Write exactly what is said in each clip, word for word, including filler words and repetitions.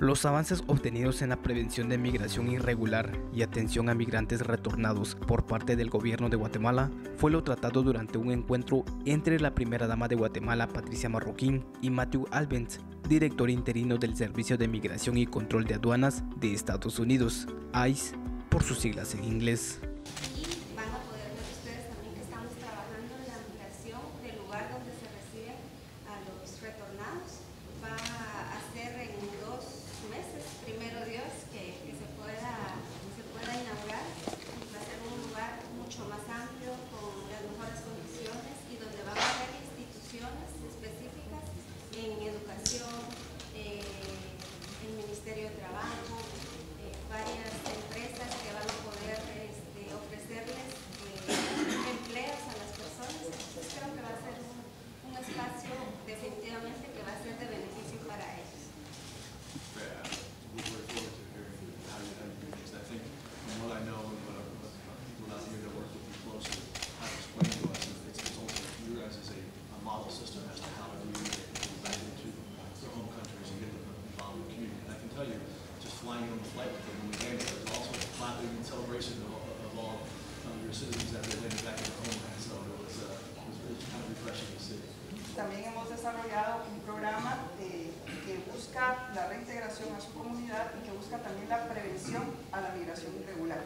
Los avances obtenidos en la prevención de migración irregular y atención a migrantes retornados por parte del gobierno de Guatemala fue lo tratado durante un encuentro entre la primera dama de Guatemala, Patricia Marroquín, y Matthew Albence, director interino del Servicio de Migración y Control de Aduanas de Estados Unidos, I C E, por sus siglas en inglés. Y van a poder ver ustedes también que estamos trabajando en la migración del lugar donde se recibe a los retornados. Va a hacer en dos meses, primero Dios, que, que se pueda, se pueda inaugurar. Va a ser un lugar mucho más amplio, con las mejores condiciones y donde van a haber instituciones específicas en educación, eh, el Ministerio de Trabajo, eh, varias empresas que van a poder este, ofrecerles eh, empleos a las personas. Entonces creo que va a ser un, un espacio definitivamente que va a ser de beneficio para ellos. Flying on the flight with them when we landed, there was also clapping and celebration of, of all um, your citizens as they landed back in their homeland. So it was, uh, it was really kind of refreshing to see. También hemos desarrollado un programa eh, que busca la reintegración a su comunidad y que busca también la prevención a la migración irregular.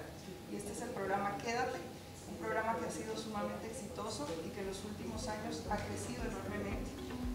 Y este es el programa Quédate, un programa que ha sido sumamente exitoso y que en los últimos años ha crecido enormemente.